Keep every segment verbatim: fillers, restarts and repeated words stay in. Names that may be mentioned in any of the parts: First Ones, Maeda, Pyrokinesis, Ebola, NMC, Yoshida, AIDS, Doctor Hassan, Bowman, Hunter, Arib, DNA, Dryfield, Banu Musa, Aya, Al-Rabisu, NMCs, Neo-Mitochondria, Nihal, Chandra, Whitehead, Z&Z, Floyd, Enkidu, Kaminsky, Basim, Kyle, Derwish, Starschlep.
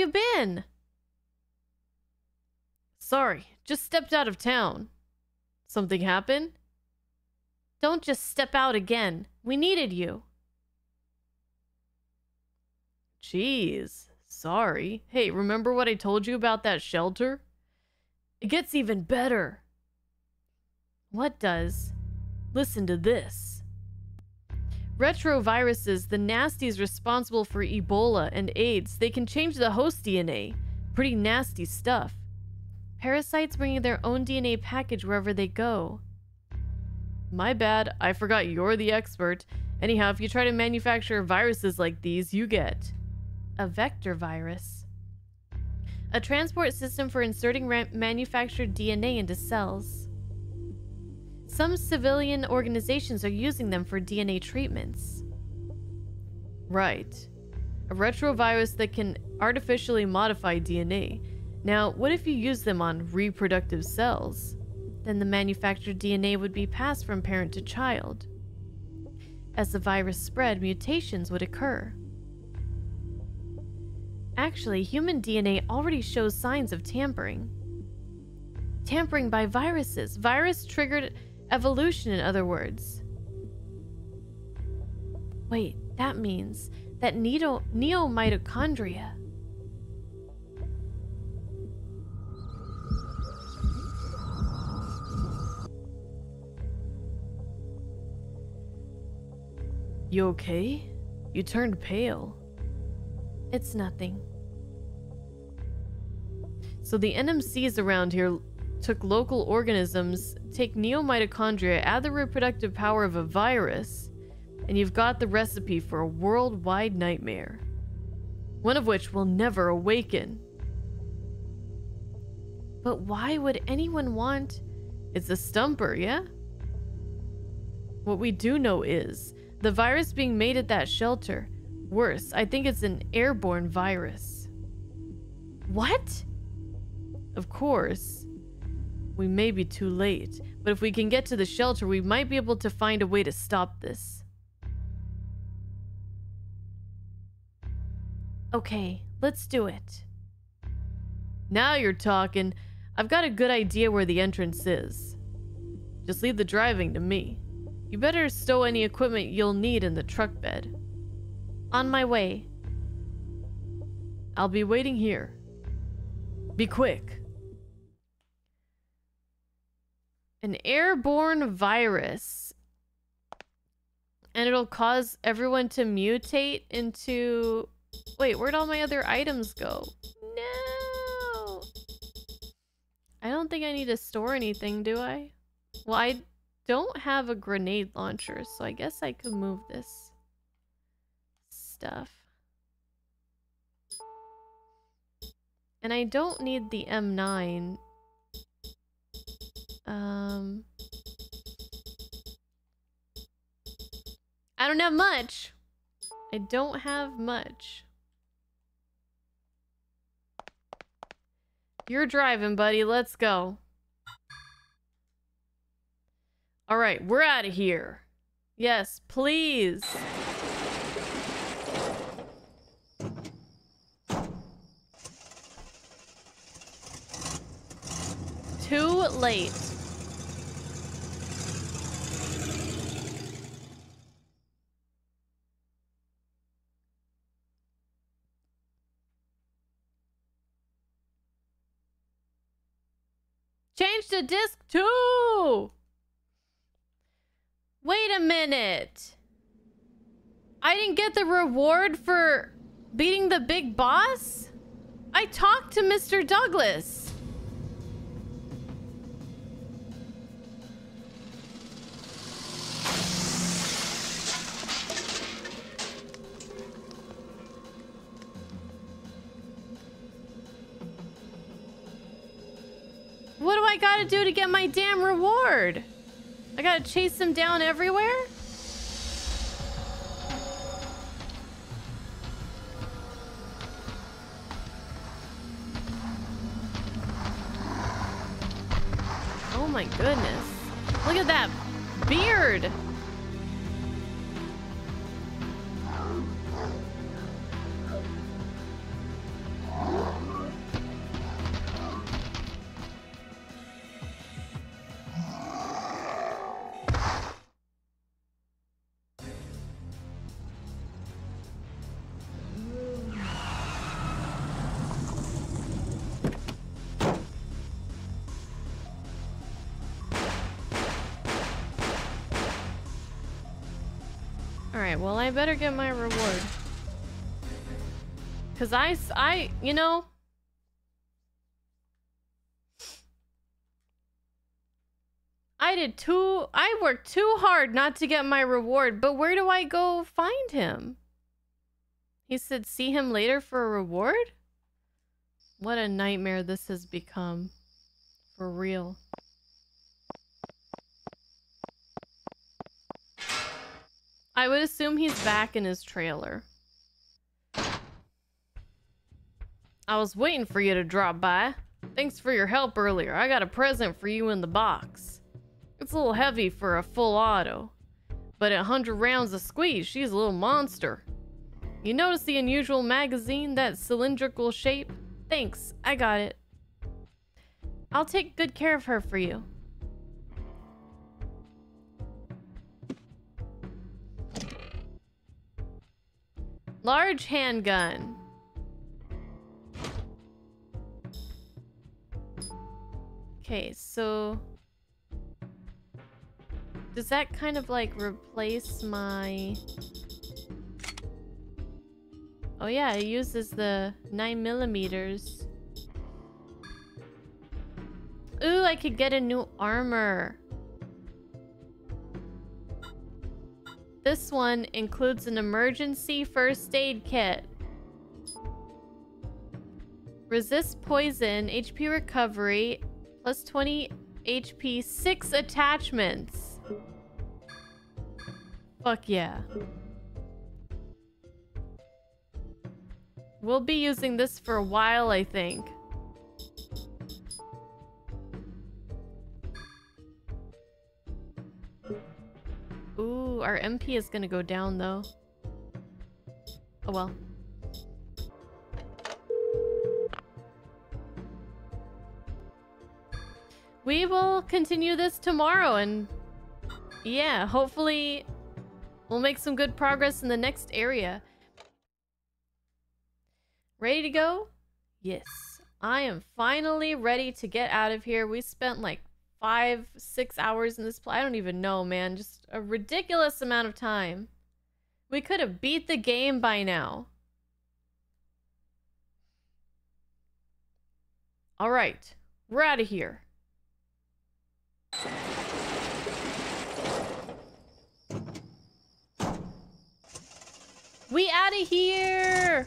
have you been? Sorry, just stepped out of town. Something happened? Don't just step out again. We needed you. Jeez, sorry. Hey, remember what I told you about that shelter? It gets even better. What does? Listen to this. Retroviruses, the nasties responsible for Ebola and AIDS, they can change the host D N A. Pretty nasty stuff. Parasites bringing their own D N A package wherever they go. My bad, I forgot you're the expert. Anyhow, if you try to manufacture viruses like these, you get a vector virus. A transport system for inserting manufactured D N A into cells. Some civilian organizations are using them for D N A treatments. Right. A retrovirus that can artificially modify D N A. Now, what if you use them on reproductive cells? Then the manufactured D N A would be passed from parent to child. As the virus spread, mutations would occur. Actually, human D N A already shows signs of tampering. Tampering by viruses. Virus-triggered evolution, in other words. Wait, that means that neo-mitochondria... You okay? You turned pale. It's nothing. So the N M Cs around here took local organisms, take neo-mitochondria, add the reproductive power of a virus, and you've got the recipe for a worldwide nightmare. One of which will never awaken. But why would anyone want... It's a stumper, yeah? What we do know is... the virus being made at that shelter. Worse, I think it's an airborne virus. What? Of course, we may be too late, but if we can get to the shelter, we might be able to find a way to stop this. Okay, let's do it. Now you're talking. I've got a good idea where the entrance is. Just leave the driving to me. You better stow any equipment you'll need in the truck bed. On my way. I'll be waiting here. Be quick. An airborne virus. And it'll cause everyone to mutate into... Wait, where'd all my other items go? No! I don't think I need to store anything, do I? Well, I... don't have a grenade launcher, so I guess I could move this stuff. And I don't need the M nine. Um, I don't have much. I don't have much. You're driving, buddy. Let's go. All right, we're out of here. Yes, please. Too late. Change to disc two. Wait a minute. I didn't get the reward for beating the big boss? I talked to Mister Douglas. What do I gotta do to get my damn reward? I gotta chase them down everywhere? Oh my goodness. Look at that beard! Alright, well, I better get my reward. Because I, I, you know... I did too... I worked too hard not to get my reward, but where do I go find him? He said, see him later for a reward? What a nightmare this has become. For real. I would assume he's back in his trailer. I was waiting for you to drop by. Thanks for your help earlier. I got a present for you in the box. It's a little heavy for a full auto, but at one hundred rounds a squeeze, she's a little monster. You notice the unusual magazine, that cylindrical shape? Thanks, I got it. I'll take good care of her for you. Large handgun. Okay, so... does that kind of like replace my... Oh yeah, it uses the nine millimeters. Ooh, I could get a new armor. This one includes an emergency first aid kit. Resist poison, H P recovery, plus twenty H P, six attachments. Fuck yeah. We'll be using this for a while, I think. Ooh, our M P is gonna go down though. Oh well. We will continue this tomorrow and yeah, hopefully we'll make some good progress in the next area. Ready to go? Yes. I am finally ready to get out of here. We spent like Five, six hours in this play. I don't even know, man. Just a ridiculous amount of time. We could have beat the game by now. All right, we're out of here. We out of here.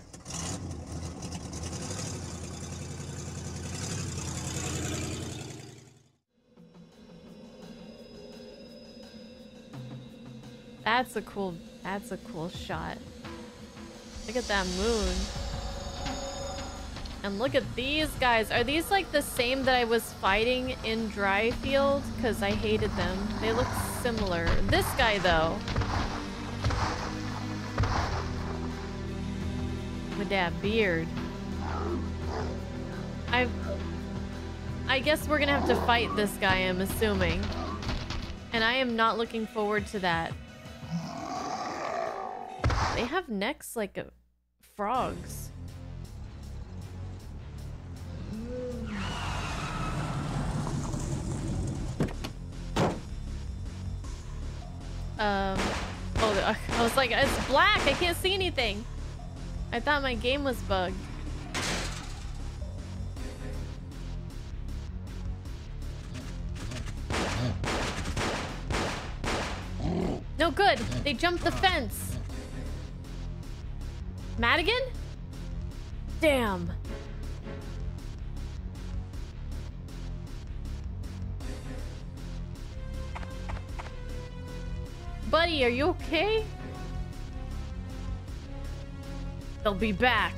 That's a cool, that's a cool shot. Look at that moon. And look at these guys. Are these like the same that I was fighting in Dryfield? Because I hated them. They look similar. This guy though. With that beard. I've... I guess we're gonna have to fight this guy, I'm assuming. And I am not looking forward to that. They have necks like a frogs. Um, oh, I was like, it's black. I can't see anything. I thought my game was bugged. No good. They jumped the fence. Madigan? Damn. Buddy, are you okay? They'll be back.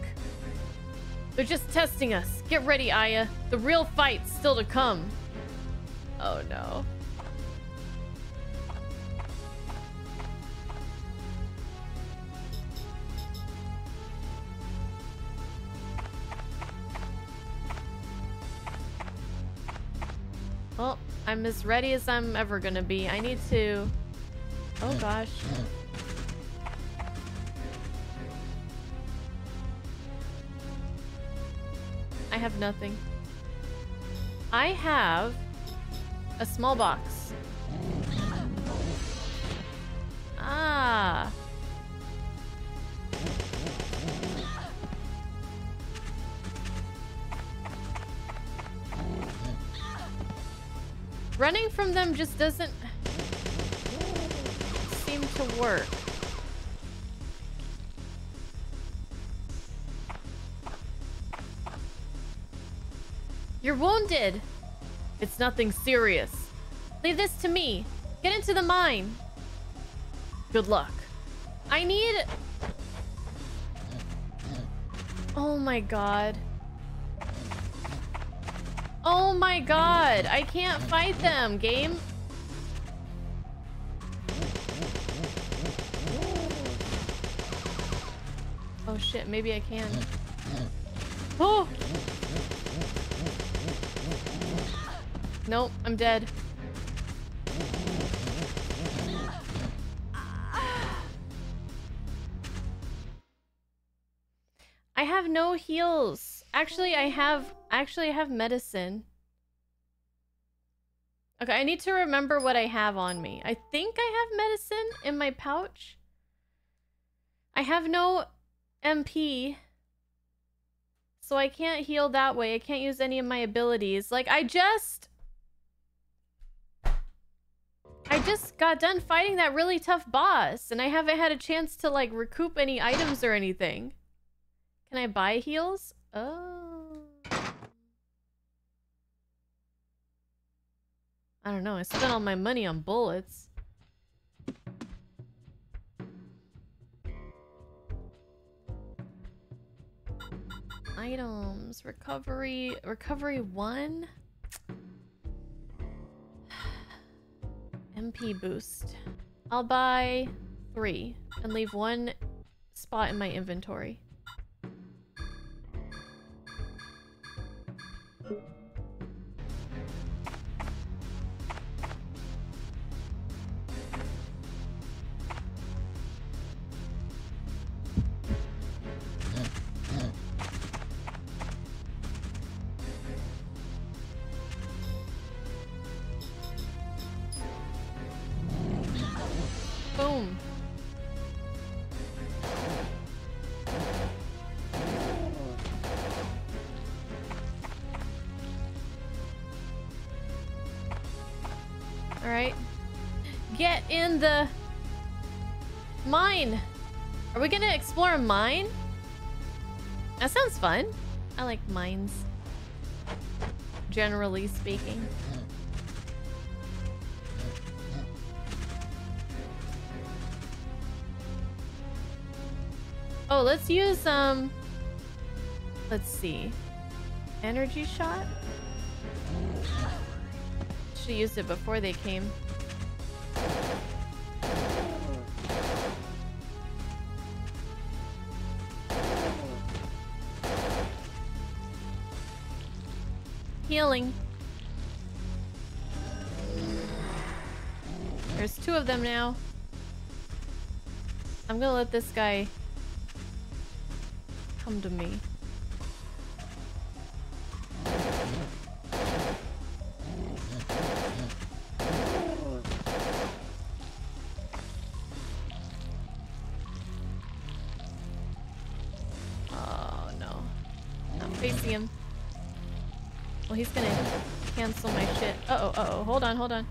They're just testing us. Get ready, Aya. The real fight's still to come. Oh no. Well, I'm as ready as I'm ever gonna be. I need to... Oh gosh. I have nothing. I have a small box. Ah, Running from them just doesn't seem to work. You're wounded. It's nothing serious. Leave this to me. Get into the mine. Good luck. I need... Oh my god. Oh my god. I can't fight them, game. Oh shit, maybe I can. Oh! Nope, I'm dead. I have no heals. Actually, I have actually I have medicine. Okay, I need to remember what I have on me. I think I have medicine in my pouch. I have no M P. So I can't heal that way. I can't use any of my abilities. Like, I just I just got done fighting that really tough boss, and I haven't had a chance to, like, recoup any items or anything. Can I buy heals? Oh. I don't know. I spent all my money on bullets. Items. Recovery. Recovery one. M P boost. I'll buy three and leave one spot in my inventory. In the mine. Are we gonna explore a mine? That sounds fun. I like mines, generally speaking. Oh, let's use um let's see, energy shot. Should have used it before they came. Healing. There's two of them now. I'm gonna let this guy come to me. He's gonna cancel my shit. Uh-oh, uh-oh. Hold on, hold on.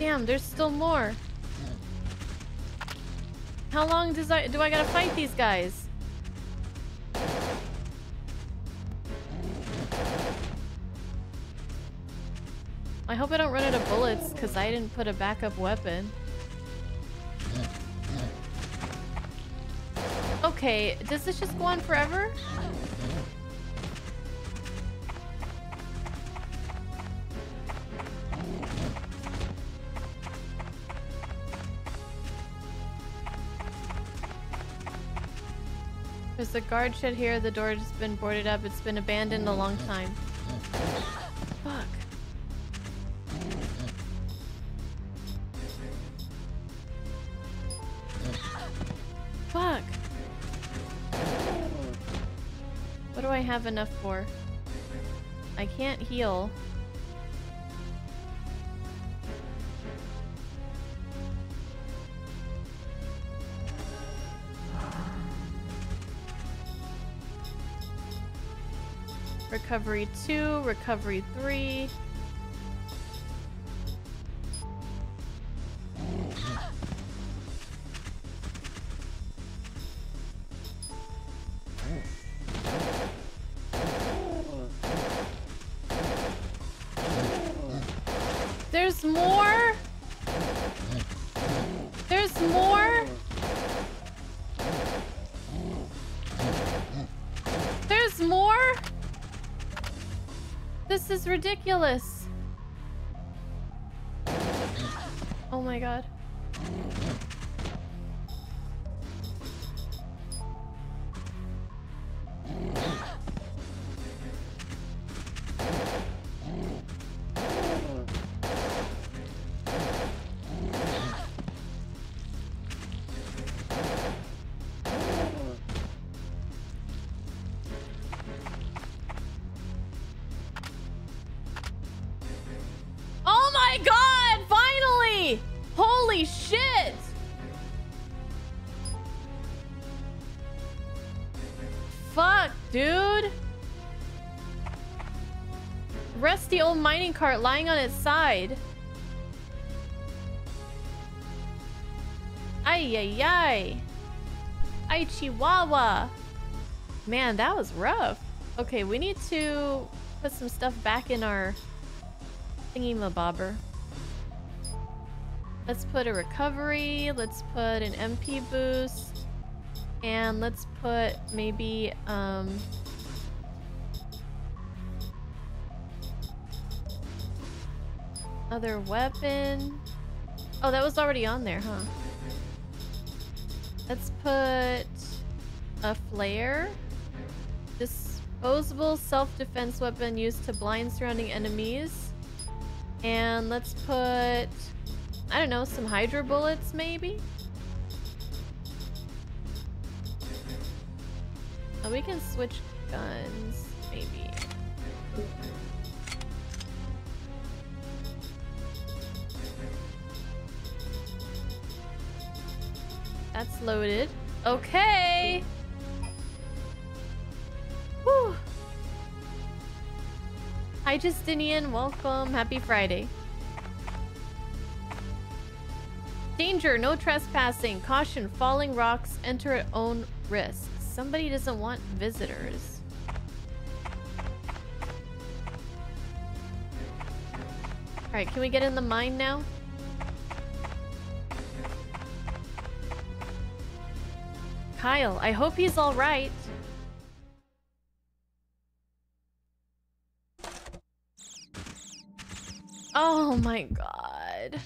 Damn, there's still more. How long does I do I gotta fight these guys? I hope I don't run out of bullets, because I didn't put a backup weapon. Okay, does this just go on forever? There's a guard shed here, the door has been boarded up, it's been abandoned a long time. Fuck. Fuck. What do I have enough for? I can't heal. Recovery two, recovery three. There's more? There's more? There's more? This is ridiculous. Oh my god. Mining cart lying on its side. Ay ay ay. Ay chihuahua. Man, that was rough. Okay, we need to put some stuff back in our thingy-ma-bobber. Let's put a recovery. Let's put an M P boost. And let's put maybe um other weapon. Oh, that was already on there, huh? Let's put a flare. Disposable self-defense weapon used to blind surrounding enemies. And let's put, I don't know, some Hydro bullets maybe? Oh, we can switch guns, maybe. That's loaded. Okay. Whew. Hi, Justinian. Welcome. Happy Friday. Danger. No trespassing. Caution. Falling rocks. Enter at own risk. Somebody doesn't want visitors. All right. Can we get in the mine now? Kyle, I hope he's all right. Oh my god.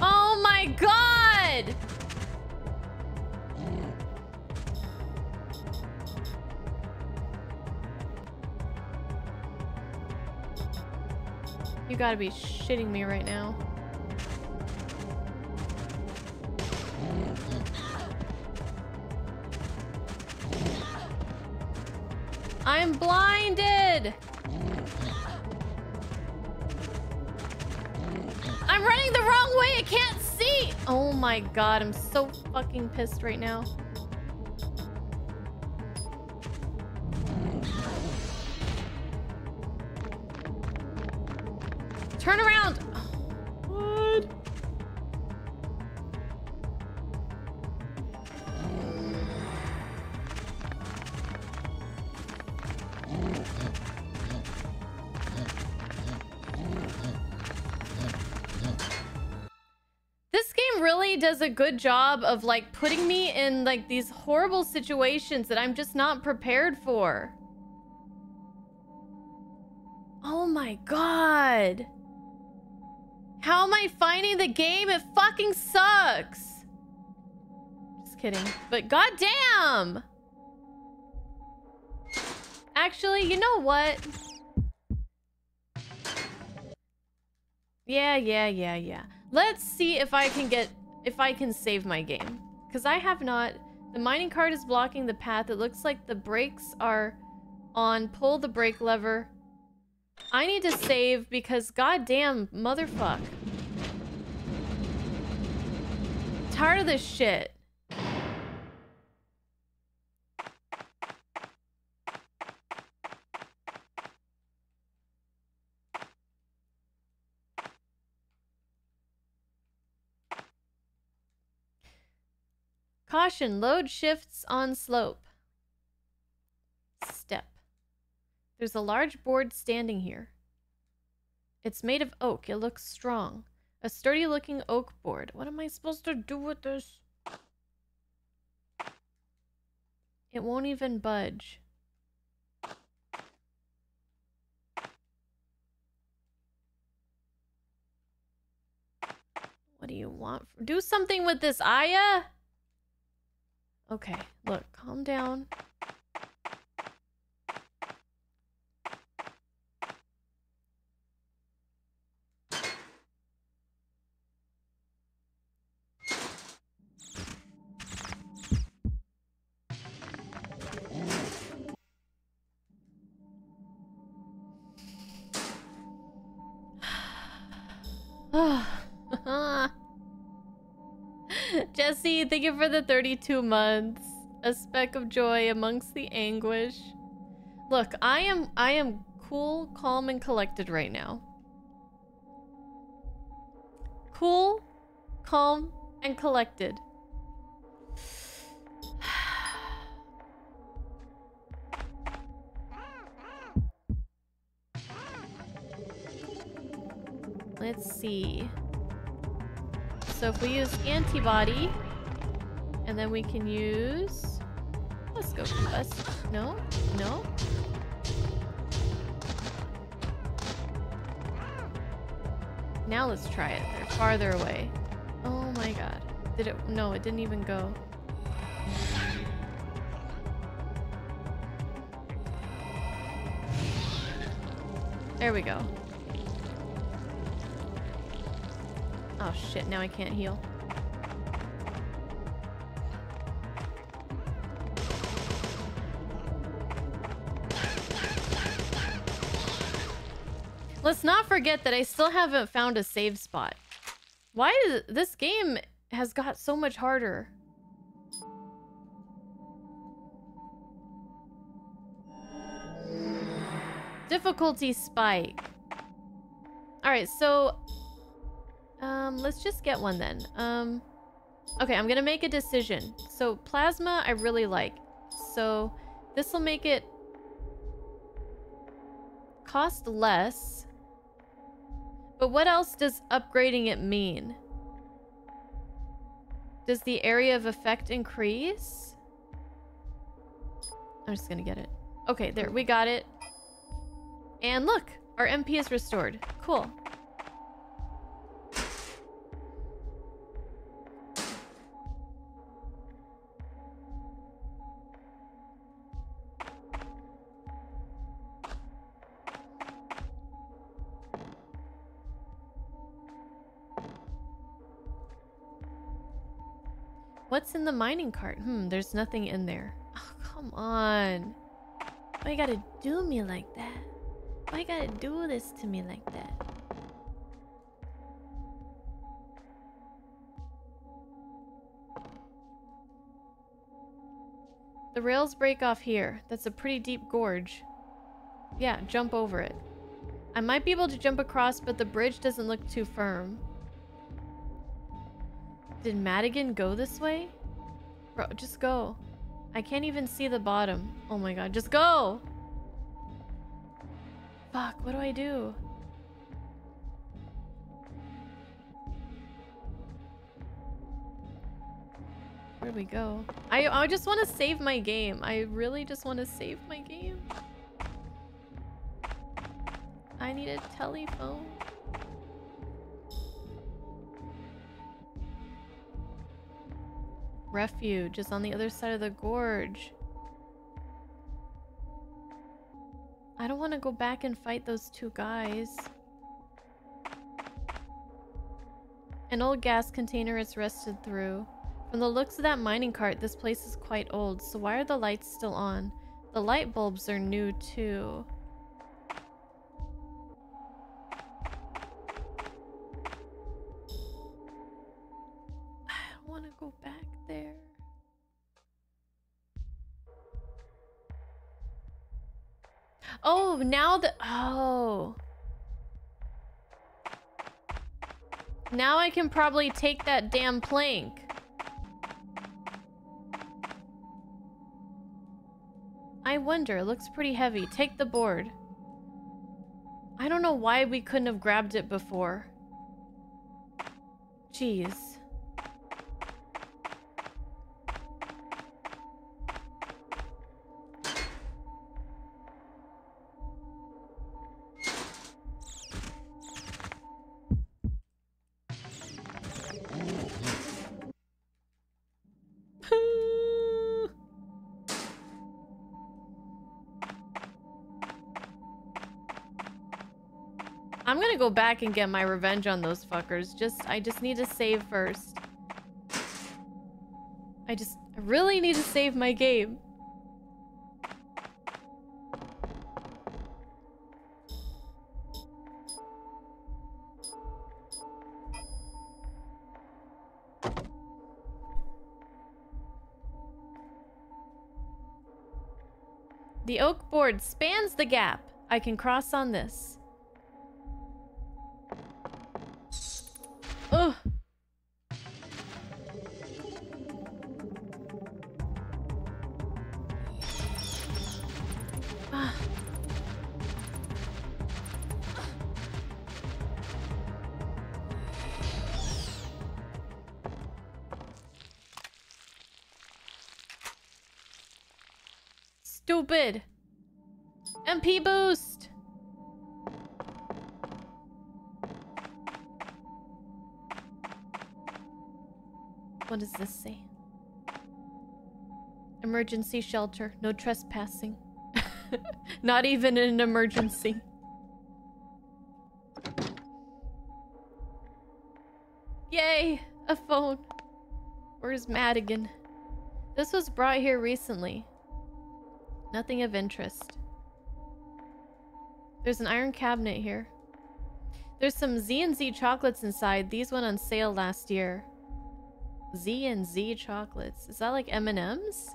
Oh my god! You gotta be shitting me right now. I'm blinded! I'm running the wrong way! I can't see! Oh my god, I'm so fucking pissed right now. Turn around! Oh, God. This game really does a good job of like putting me in like these horrible situations that I'm just not prepared for. Oh my God. How am I finding the game? It fucking sucks. Just kidding. But goddamn! Actually, you know what? Yeah, yeah, yeah, yeah. Let's see if I can get... if I can save my game. Because I have not... The mining cart is blocking the path. It looks like the brakes are on. Pull the brake lever. I need to save because goddamn motherfuck. Tired of this shit. Caution, load shifts on slope. Step. There's a large board standing here. It's made of oak. It looks strong. A sturdy-looking oak board. What am I supposed to do with this? It won't even budge. What do you want? Do something with this, Aya! Okay, look, calm down. Jesse, thank you for the thirty-two months. A speck of joy amongst the anguish. Look, I am I am cool, calm, and collected right now. Cool, calm, and collected. Let's see. So if we use antibody, and then we can use... Let's go for us. No? No? Now let's try it. They're farther away. Oh my god. Did it... No, it didn't even go. There we go. Oh shit, now I can't heal. Let's not forget that I still haven't found a save spot. Why is this game has got so much harder? Difficulty spike. Alright, so... Um, let's just get one then. Um, okay, I'm gonna make a decision. So plasma, I really like. So this will make it cost less. But what else does upgrading it mean? Does the area of effect increase? I'm just gonna get it. Okay, there, we got it. And look, our M P is restored. Cool. What's in the mining cart? Hmm, there's nothing in there. Oh, come on. Why you gotta do me like that? Why you gotta do this to me like that? The rails break off here. That's a pretty deep gorge. Yeah, jump over it. I might be able to jump across, but the bridge doesn't look too firm. Did Madigan go this way? Bro, just go. I can't even see the bottom. Oh my god, just go! Fuck, what do I do? Where do we go? I, I just want to save my game. I really just want to save my game. I need a telephone. Refuge is on the other side of the gorge. I don't want to go back and fight those two guys. An old gas container is rusted through. From the looks of that mining cart, this place is quite old, so why are the lights still on? The light bulbs are new too. Oh, now the... Oh. Now I can probably take that damn plank. I wonder. It looks pretty heavy. Take the board. I don't know why we couldn't have grabbed it before. Jeez. I'm gonna go back and get my revenge on those fuckers. Just, I just need to save first. I just I really need to save my game. The oak board spans the gap. I can cross on this. Ugh. Ah. Stupid. M P boost. What does this say? Emergency shelter. No trespassing. Not even in an emergency. Yay! A phone. Where's Madigan? This was brought here recently. Nothing of interest. There's an iron cabinet here. There's some Z and Z chocolates inside. These went on sale last year. Z and Z chocolates. Is that like M and M's?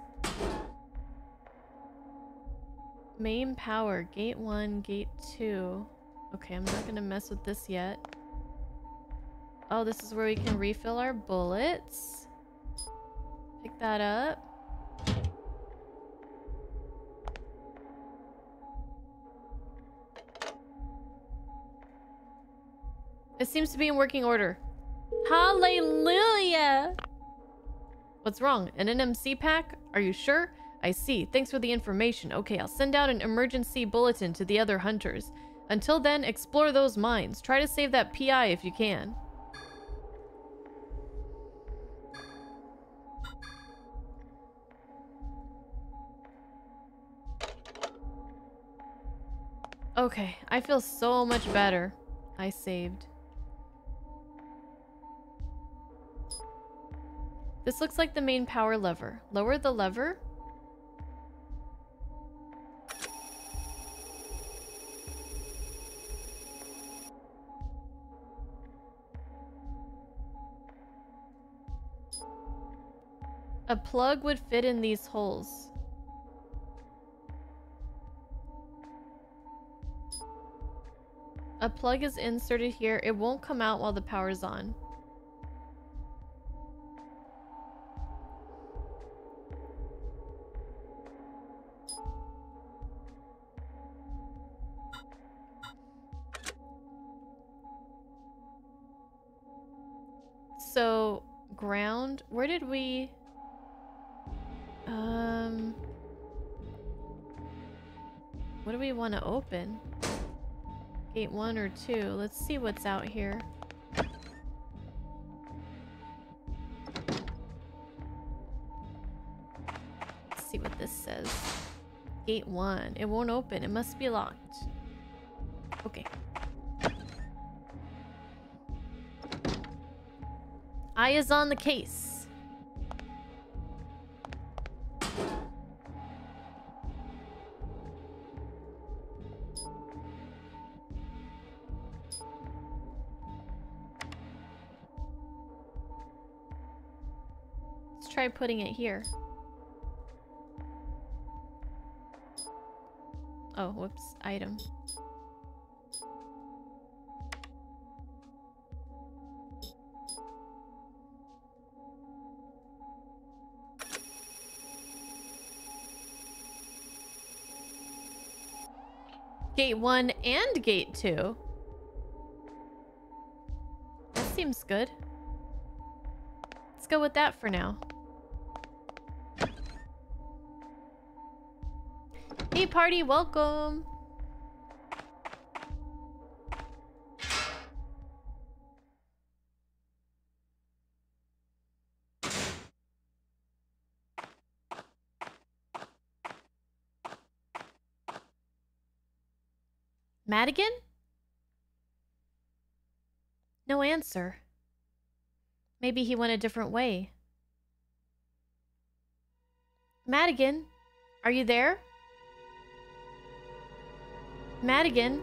Main power. Gate one, gate two. Okay, I'm not gonna mess with this yet. Oh, this is where we can refill our bullets. Pick that up. It seems to be in working order. Hallelujah! What's wrong? An N M C pack? Are you sure? I see. Thanks for the information. Okay, I'll send out an emergency bulletin to the other hunters. Until then, explore those mines. Try to save that P I if you can. Okay, I feel so much better. I saved. This looks like the main power lever. Lower the lever. A plug would fit in these holes. A plug is inserted here. It won't come out while the power's on. So, ground, where did we, um, what do we want to open? Gate one or two, let's see what's out here. Let's see what this says. Gate one, it won't open, it must be locked. Okay. Aya's on the case. Let's try putting it here. Oh, whoops. Item. Gate one and gate two. That seems good. Let's go with that for now. Hey, party, welcome. Madigan? No answer. Maybe he went a different way. Madigan, are you there? Madigan?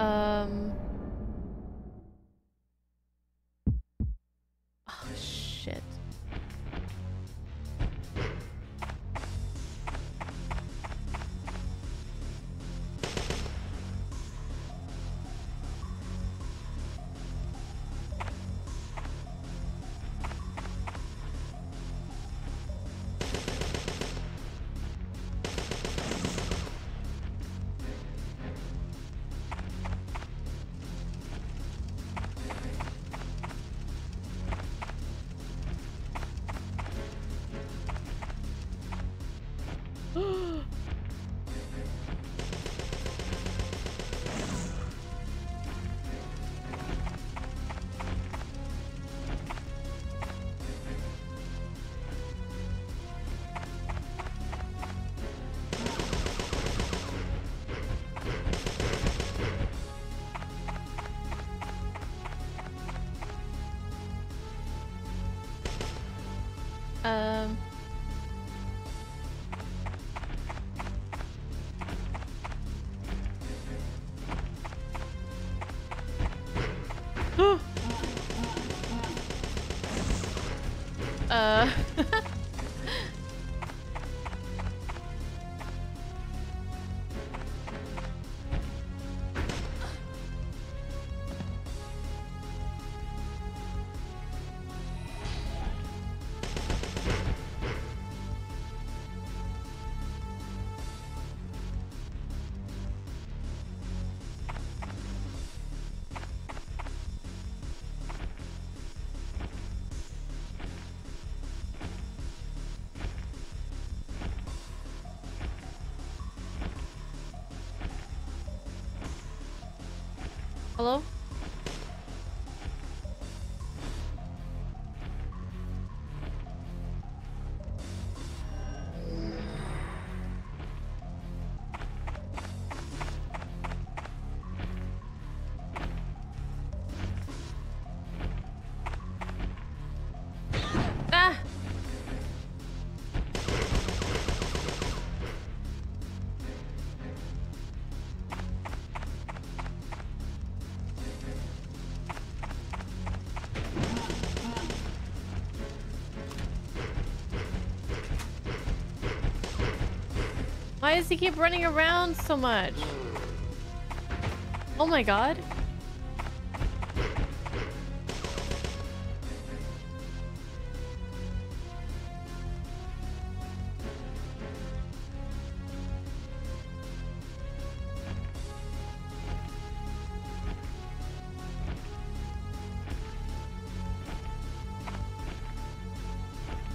Um... Oh, shit. Um... uh... Hello? Why does he keep running around so much? Oh my god.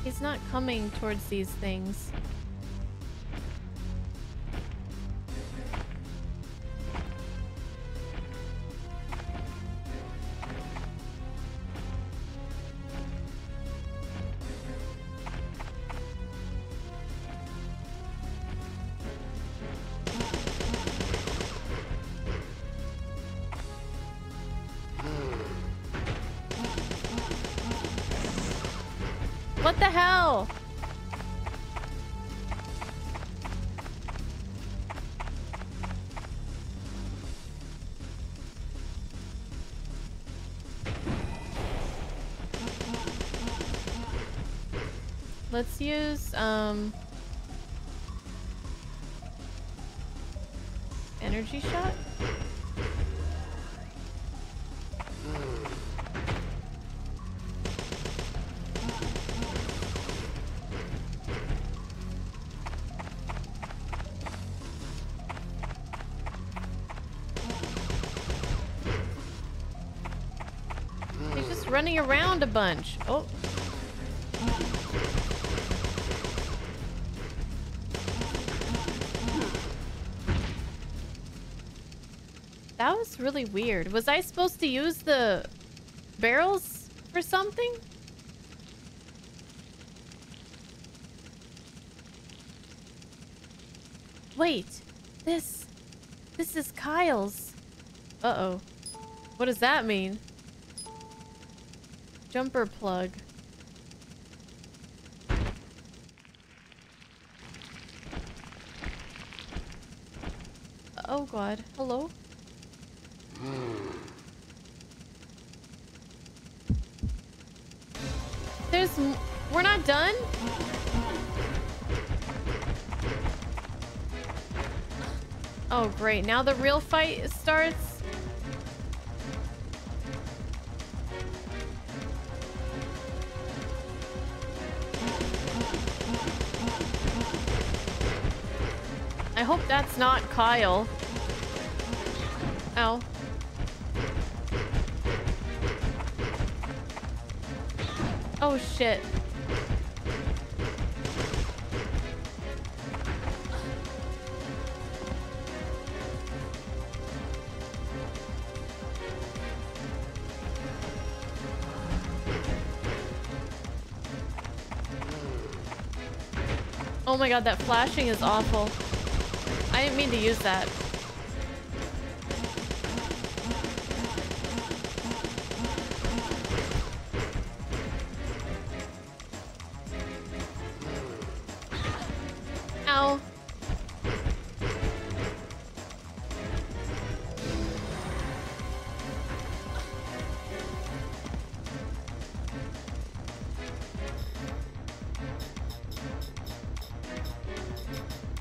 He's not coming towards these things. Let's use um energy shot. Running around a bunch. Oh. That was really weird. Was I supposed to use the barrels for something? Wait. This... This is Kyle's. Uh-oh. What does that mean? Jumper plug. Oh god. Hello? There's... M We're not done? Oh great. Now the real fight starts? I hope that's not Kyle. Ow. Oh shit. Oh my god, that flashing is awful. I didn't mean to use that. Ow.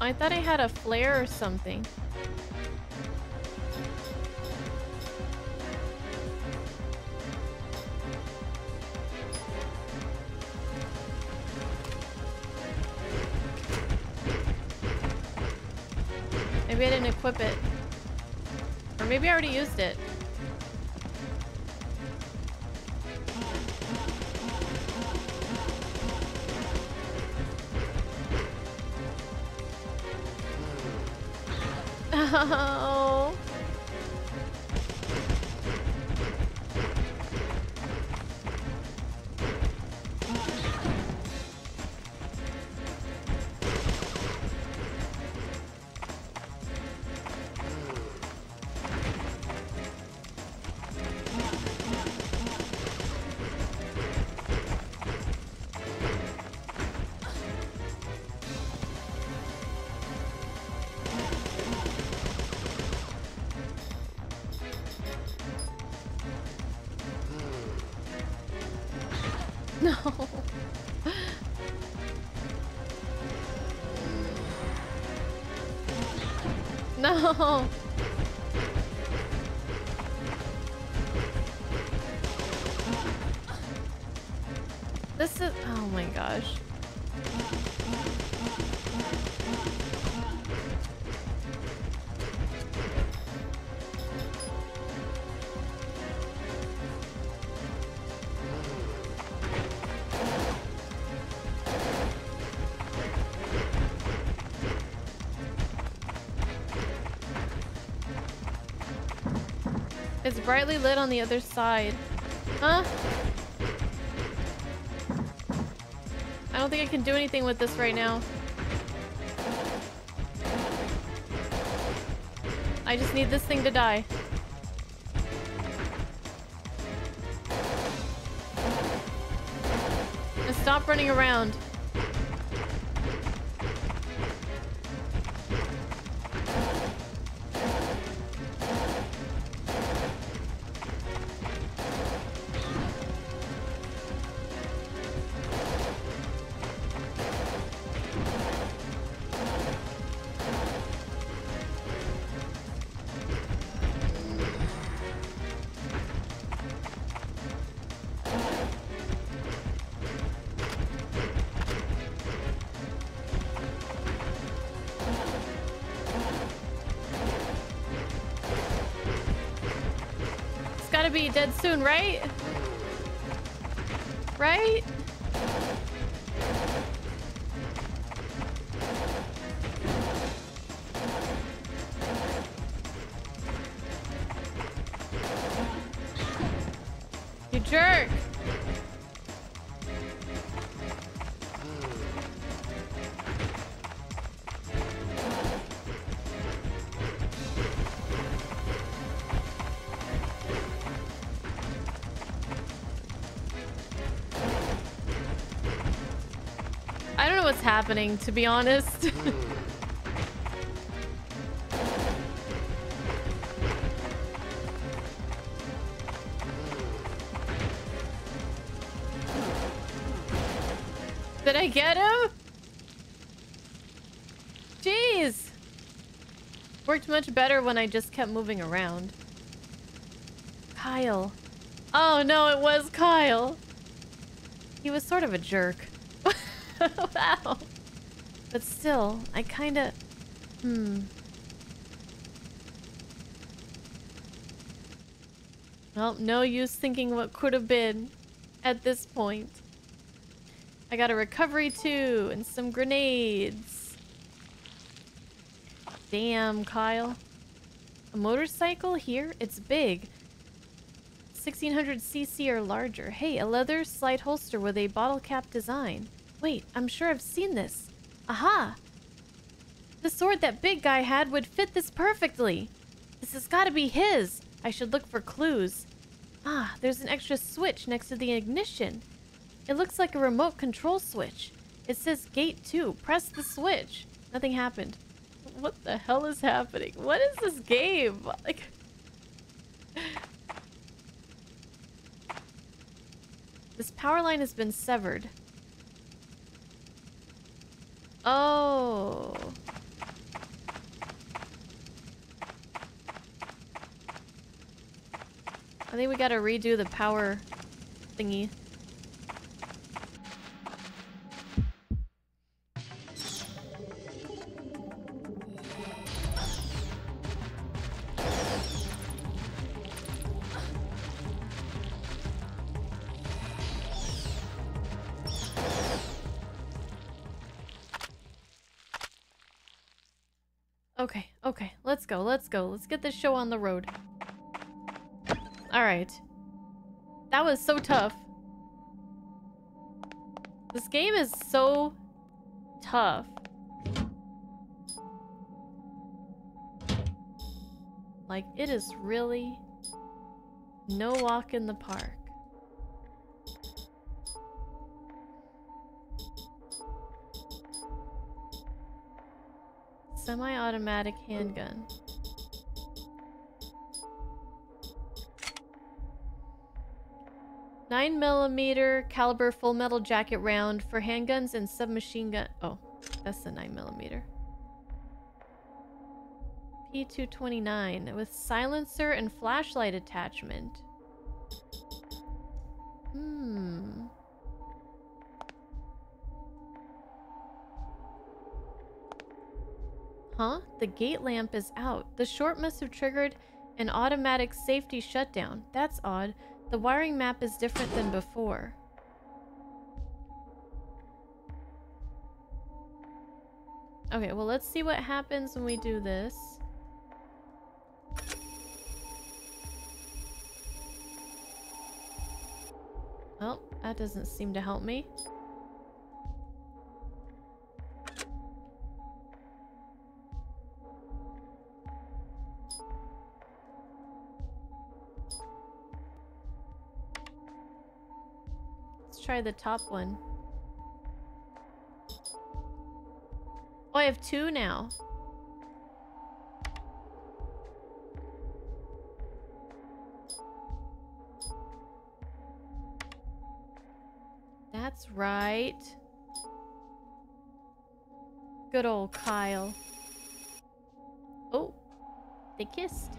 I thought I had a flare or something. Maybe I didn't equip it. Or maybe I already used it. Oh. No. This is, oh my gosh. It's brightly lit on the other side. Huh? I don't think I can do anything with this right now. I just need this thing to die. And stop running around. gotta be dead soon, right? Right? You jerk! Happening, to be honest. Did I get him? Jeez. Worked much better when I just kept moving around. Kyle. Oh no, it was Kyle. He was sort of a jerk. Wow. But still, I kinda... Hmm. Well, no use thinking what could have been at this point. I got a recovery too, and some grenades. Damn, Kyle. A motorcycle here? It's big. sixteen hundred c c or larger. Hey, a leather slide holster with a bottle cap design. Wait, I'm sure I've seen this. Aha! The sword that big guy had would fit this perfectly. This has got to be his. I should look for clues. Ah, there's an extra switch next to the ignition. It looks like a remote control switch. It says gate two. Press the switch. Nothing happened. What the hell is happening? What is this game? Like... This power line has been severed. Oh. I think we gotta redo the power thingy. Okay, okay, let's go, let's go. Let's get this show on the road. Alright. That was so tough. This game is so tough. Like, it is really no walk in the park. Semi-automatic handgun. nine millimeter caliber full metal jacket round for handguns and submachine gun. Oh, that's the nine millimeter. P two twenty-nine with silencer and flashlight attachment. Hmm. Huh? The gate lamp is out. The short must have triggered an automatic safety shutdown. That's odd. The wiring map is different than before. Okay, well, let's see what happens when we do this. Well, that doesn't seem to help me. Try the top one. Oh, I have two now. That's right. Good old Kyle. Oh, they kissed.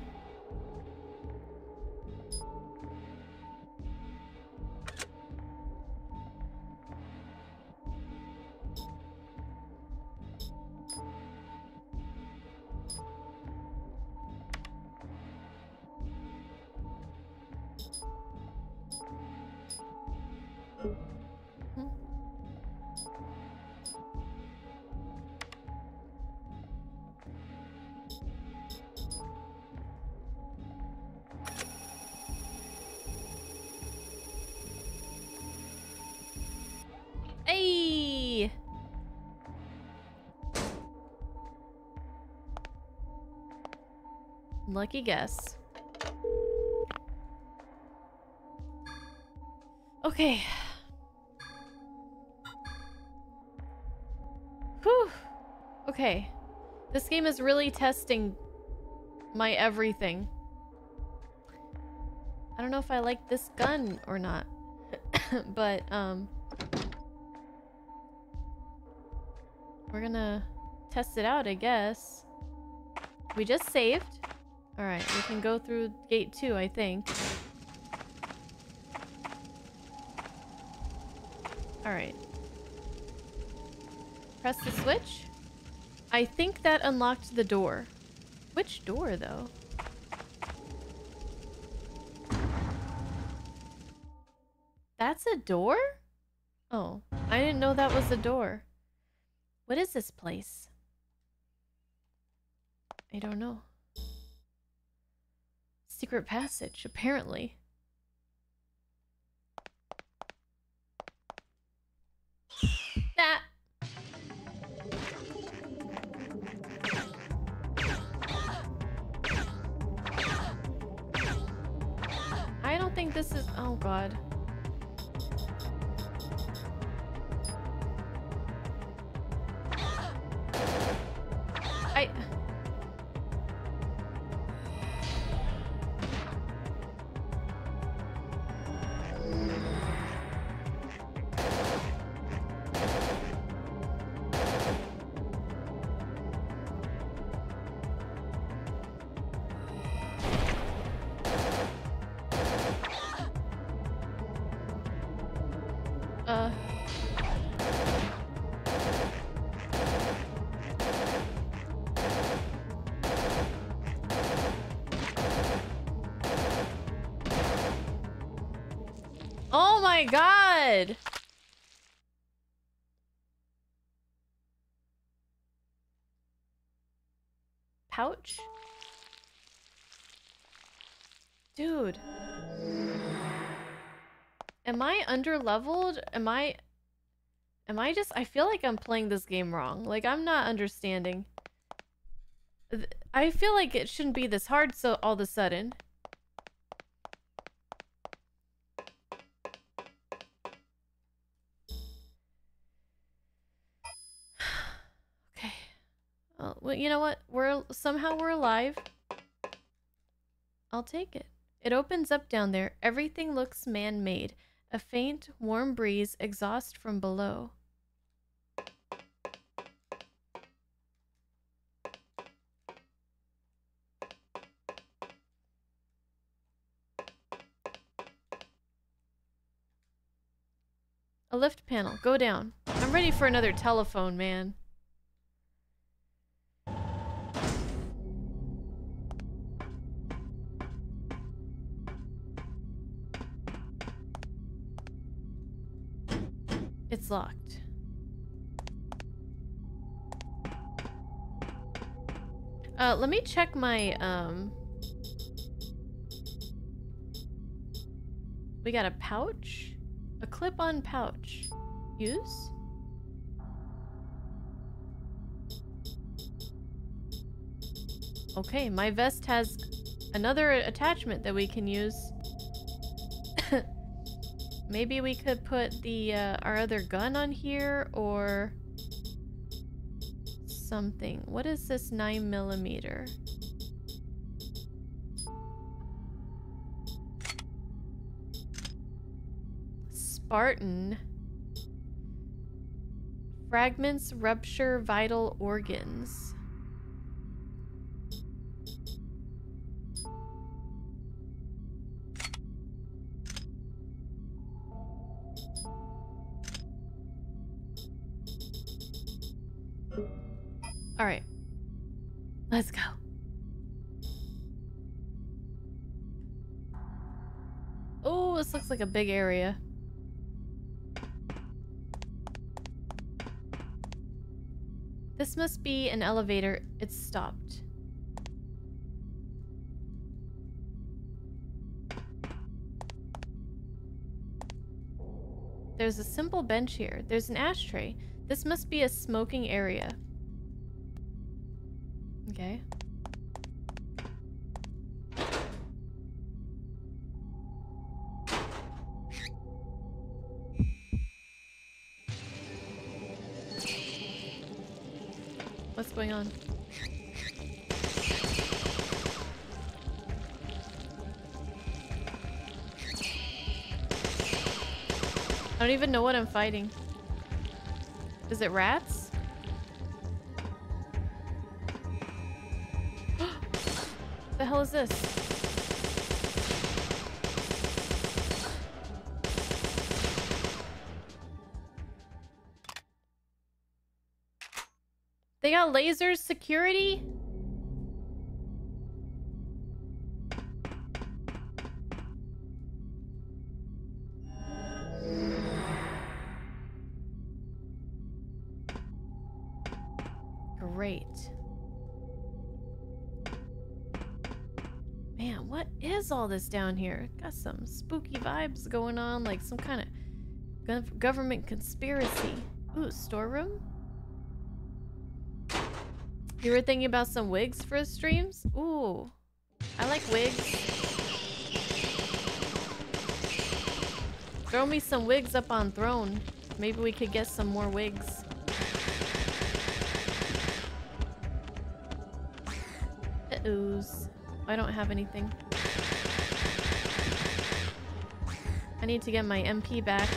Lucky guess. Okay. Whew. Okay. This game is really testing my everything. I don't know if I like this gun or not. But, um... we're gonna test it out, I guess. We just saved. Alright, we can go through gate two, I think. Alright. Press the switch. I think that unlocked the door. Which door, though? That's a door? Oh, I didn't know that was a door. What is this place? I don't know. Secret passage, apparently. That. Ah. I don't think this is... Oh, God. I... Oh my God. Pouch? Dude. Am I underleveled? Am I... Am I just... I feel like I'm playing this game wrong. Like, I'm not understanding. I feel like it shouldn't be this hard so all of a sudden. Well, you know what? We're somehow we're alive. I'll take it. It opens up down there. Everything looks man-made. A faint, warm breeze exhausts from below. A lift panel. Go down. I'm ready for another telephone, man. It's locked. Uh, let me check my, um... we got a pouch? A clip-on pouch. Use? Okay, my vest has another attachment that we can use. Maybe we could put the uh, our other gun on here or something. What is this nine millimeter? Spartan. Fragments rupture vital organs. All right, let's go. Oh, this looks like a big area. This must be an elevator. It's stopped. There's a simple bench here. There's an ashtray. This must be a smoking area. Okay. What's going on? I don't even know what I'm fighting. Is it rats? What the hell is this? They got lasers security? All this down here got some spooky vibes going on, like some kind of government conspiracy. Ooh, storeroom. You were thinking about some wigs for streams? Ooh, I like wigs. Throw me some wigs up on Throne. Maybe we could get some more wigs. Uh-ohs. I don't have anything. I need to get my M P back.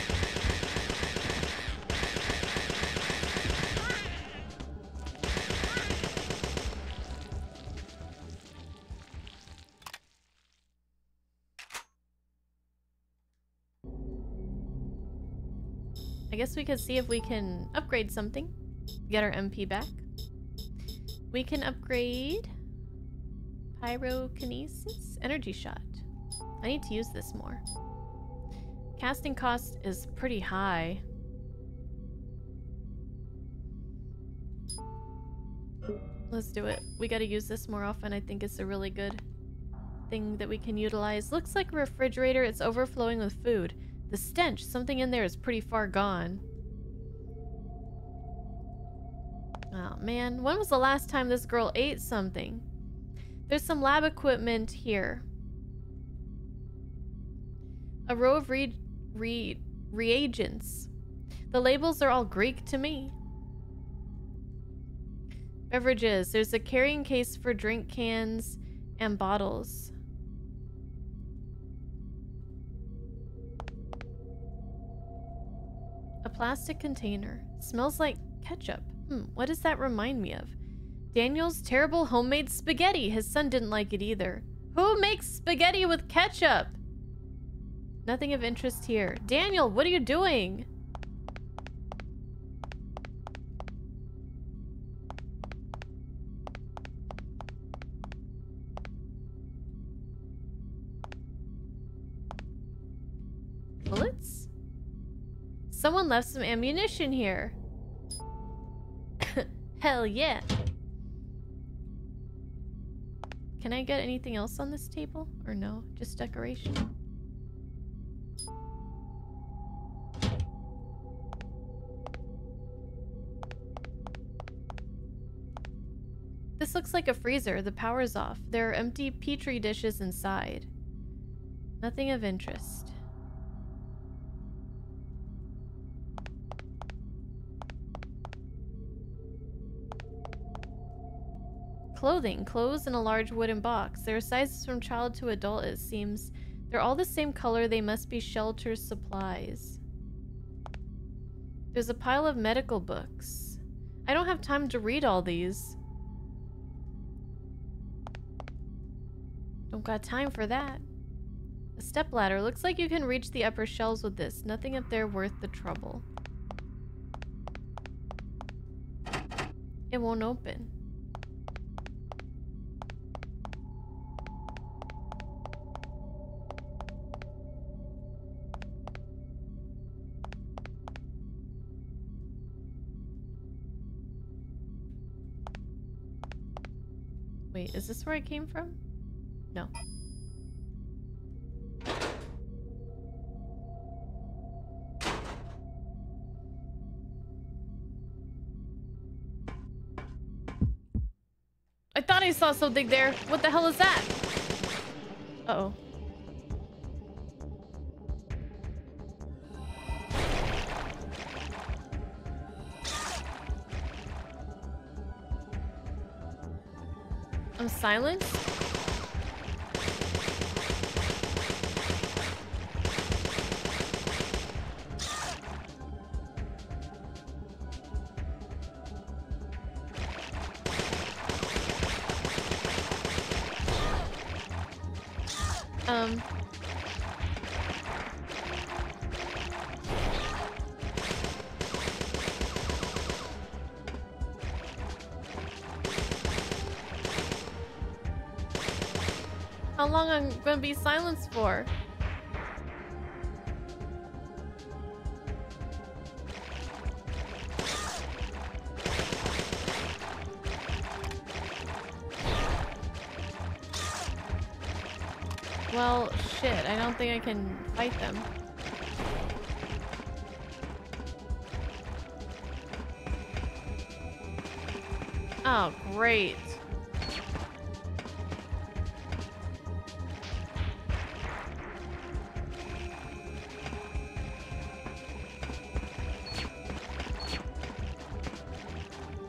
I guess we could see if we can upgrade something. Get our M P back. We can upgrade Pyrokinesis, energy shot. I need to use this more. Casting cost is pretty high. Let's do it. We gotta use this more often. I think it's a really good thing that we can utilize. Looks like a refrigerator. It's overflowing with food. The stench. Something in there is pretty far gone. Oh man. When was the last time this girl ate something? There's some lab equipment here. A row of reed Re reagents. The labels are all Greek to me. Beverages. There's a carrying case for drink cans and bottles. A plastic container. Smells like ketchup. Hmm, what does that remind me of? Daniel's terrible homemade spaghetti. His son didn't like it either. Who makes spaghetti with ketchup? Nothing of interest here. Daniel, what are you doing? Bullets? Someone left some ammunition here. Hell yeah. Can I get anything else on this table? Or no? Just decoration? This looks like a freezer. The power's off. There are empty petri dishes inside. Nothing of interest. Clothing. Clothes in a large wooden box. There are sizes from child to adult, it seems. They're all the same color. They must be shelter supplies. There's a pile of medical books. I don't have time to read all these. Don't got time for that. A stepladder. Looks like you can reach the upper shelves with this. Nothing up there worth the trouble. It won't open. Wait, is this where I came from? No. I thought I saw something there. What the hell is that? Uh-oh. I'm silent? Um... How long I'm gonna be silenced for? Well, shit, I don't think I can fight them. Oh, great.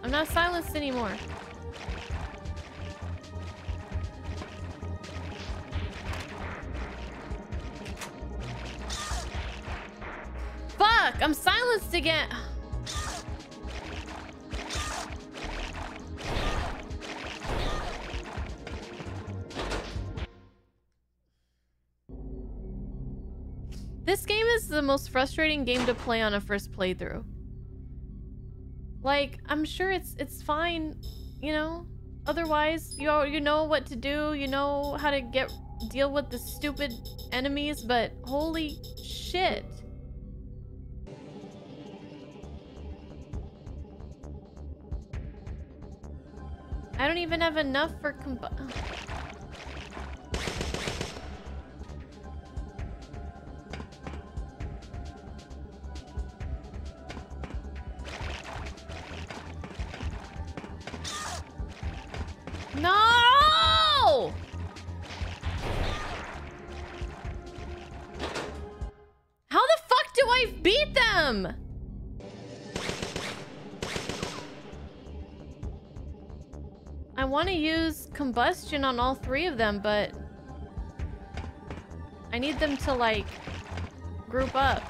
I'm not silenced anymore. Fuck! I'm silenced again! This game is the most frustrating game to play on a first playthrough. Like, I'm sure it's it's fine, you know? Otherwise, you all, you know what to do, you know how to get deal with the stupid enemies, but holy shit. I don't even have enough for comb- No! How the fuck do I beat them? I want to use combustion on all three of them, but I need them to like group up.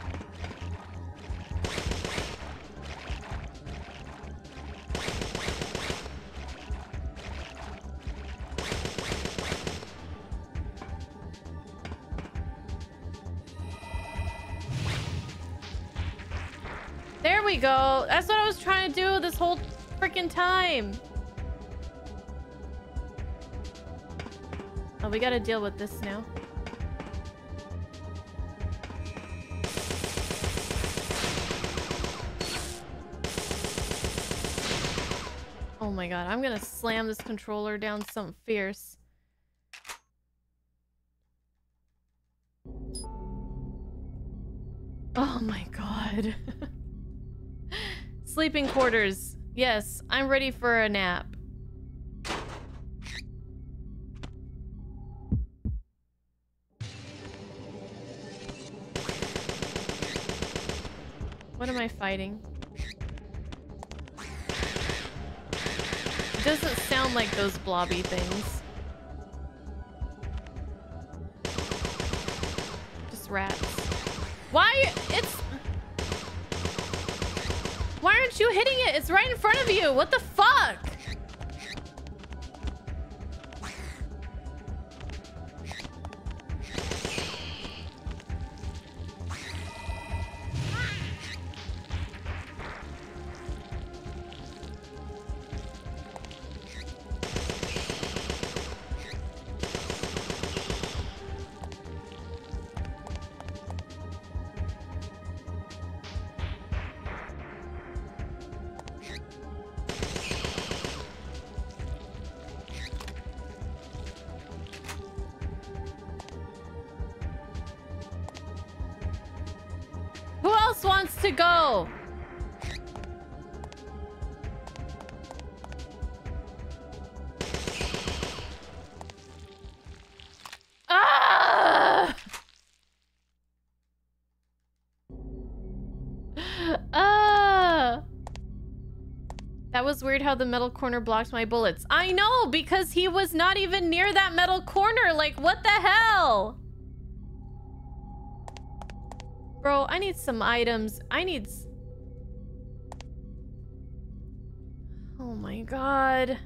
Go. That's what I was trying to do this whole freaking time. Oh, we gotta deal with this now. Oh my god, I'm gonna slam this controller down something fierce. Oh my god. Sleeping quarters. Yes, I'm ready for a nap. What am I fighting? It doesn't sound like those blobby things. Just rats. Why? It's... Why aren't you hitting it? It's right in front of you. What the fuck? To go. Ah! Ah! That That was weird how the metal corner blocked my bullets. I know, because he was not even near that metal corner. Like, what the hell? Bro, I need some items. I need... Oh my god.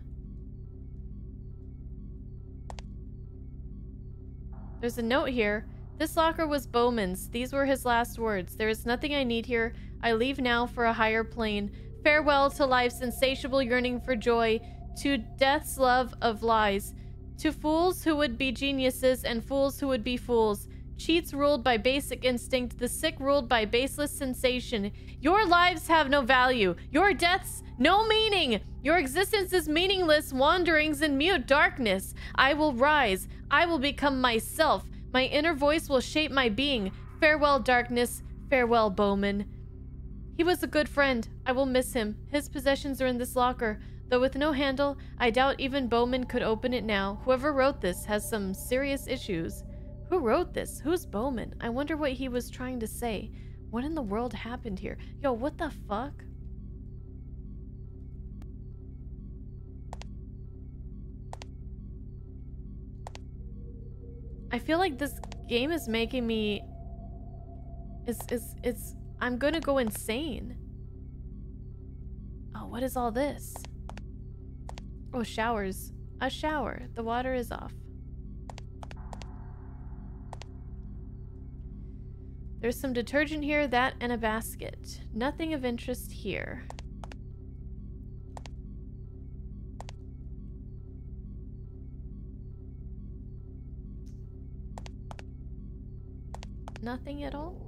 There's a note here. This locker was Bowman's. These were his last words. There is nothing I need here. I leave now for a higher plane. Farewell to life's insatiable yearning for joy, to death's love of lies, to fools who would be geniuses and fools who would be fools, cheats ruled by basic instinct, the sick ruled by baseless sensation. Your lives have no value, your deaths no meaning, your existence is meaningless wanderings in mute darkness. I will rise, I will become myself, my inner voice will shape my being. Farewell darkness, farewell Bowman. He was a good friend. I will miss him. His possessions are in this locker, though with no handle. I doubt even Bowman could open it now. Whoever wrote this has some serious issues. Who wrote this? Who's Bowman? I wonder what he was trying to say. What in the world happened here? Yo, what the fuck? I feel like this game is making me... It's... It's... It's... I'm gonna go insane. Oh, what is all this? Oh, showers. A shower. The water is off. There's some detergent here, that, and a basket. Nothing of interest here. Nothing at all?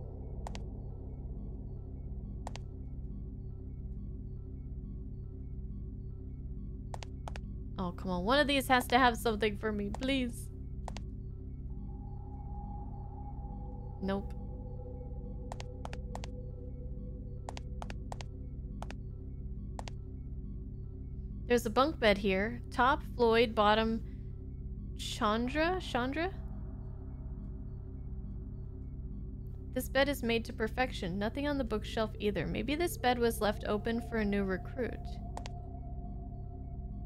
Oh, come on. One of these has to have something for me, please. Nope. There's a bunk bed here. Top, Floyd. Bottom, Chandra? Chandra? This bed is made to perfection. Nothing on the bookshelf either. Maybe this bed was left open for a new recruit.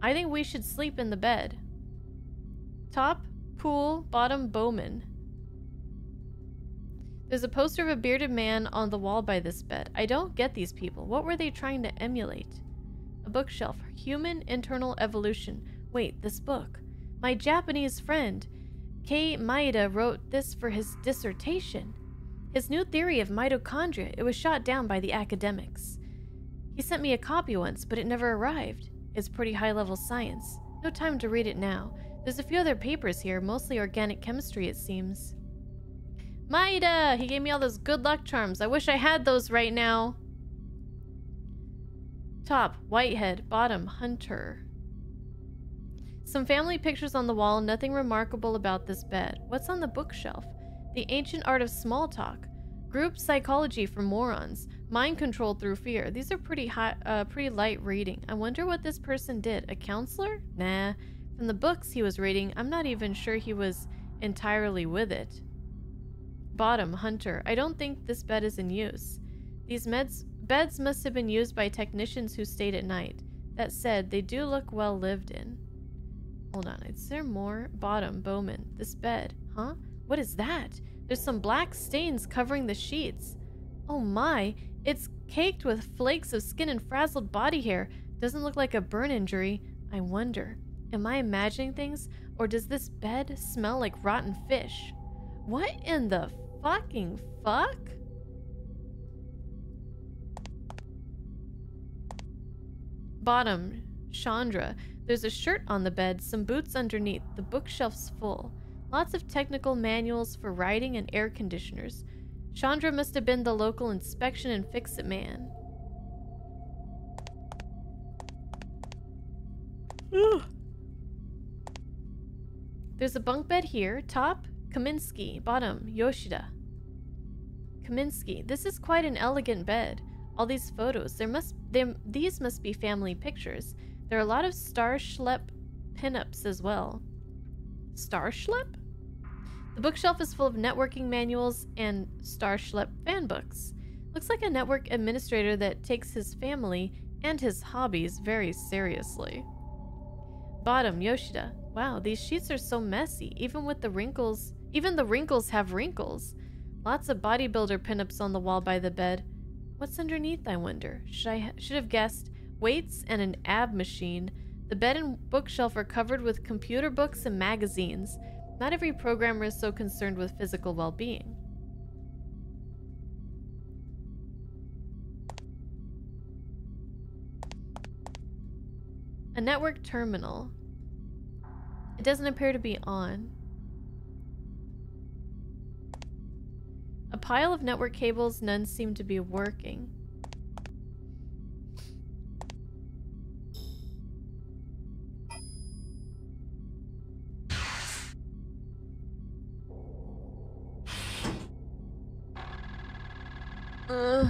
I think we should sleep in the bed. Top, pool, bottom, Bowman. There's a poster of a bearded man on the wall by this bed. I don't get these people. What were they trying to emulate? A bookshelf. Human internal evolution. Wait, this book. My Japanese friend, K. Maeda, wrote this for his dissertation. His new theory of mitochondria. It was shot down by the academics. He sent me a copy once, but it never arrived. It's pretty high-level science. No time to read it now. There's a few other papers here, mostly organic chemistry, it seems. Maeda! He gave me all those good luck charms. I wish I had those right now. Top, Whitehead. Bottom, Hunter. Some family pictures on the wall. Nothing remarkable about this bed. What's on the bookshelf? The ancient art of small talk. Group psychology for morons. Mind control through fear. These are pretty high, uh, pretty light reading. I wonder what this person did. A counselor? Nah. From the books he was reading, I'm not even sure he was entirely with it. Bottom, Hunter. I don't think this bed is in use. These meds, beds must have been used by technicians who stayed at night. That said, they do look well lived in. Hold on. Is there more? Bottom, Bowman. This bed. Huh? What is that? There's some black stains covering the sheets. Oh my. It's caked with flakes of skin and frazzled body hair. Doesn't look like a burn injury. I wonder, am I imagining things, or does this bed smell like rotten fish? What in the fucking fuck? Bottom, Chandra. There's a shirt on the bed, some boots underneath. The bookshelf's full. Lots of technical manuals for writing and air conditioners. Chandra must have been the local inspection and fix-it man. Ugh. There's a bunk bed here. Top, Kaminsky. Bottom, Yoshida. Kaminsky. This is quite an elegant bed. All these photos. There must there, these must be family pictures. There are a lot of Starschlep pinups as well. Starschlep? The bookshelf is full of networking manuals and Starschlep fan books. Looks like a network administrator that takes his family and his hobbies very seriously. Bottom, Yoshida. Wow, these sheets are so messy. Even with the wrinkles, even the wrinkles have wrinkles. Lots of bodybuilder pinups on the wall by the bed. What's underneath, I wonder? Should I ha should have guessed. Weights and an ab machine. The bed and bookshelf are covered with computer books and magazines. Not every programmer is so concerned with physical well-being. A network terminal. It doesn't appear to be on. A pile of network cables, none seem to be working. Ugh.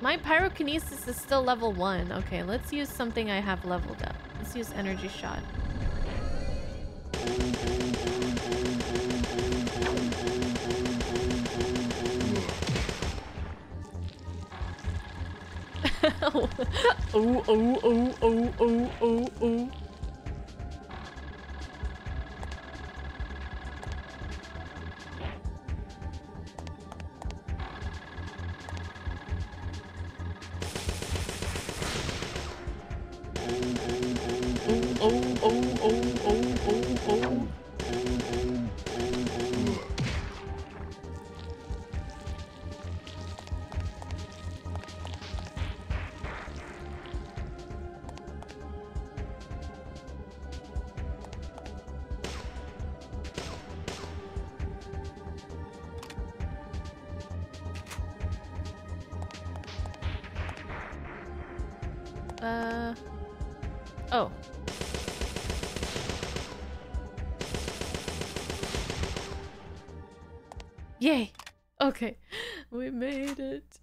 My pyrokinesis is still level one. Okay, let's use something I have leveled up. Let's use energy shot. oh, oh, oh, oh, oh, oh, oh. Okay, we made it.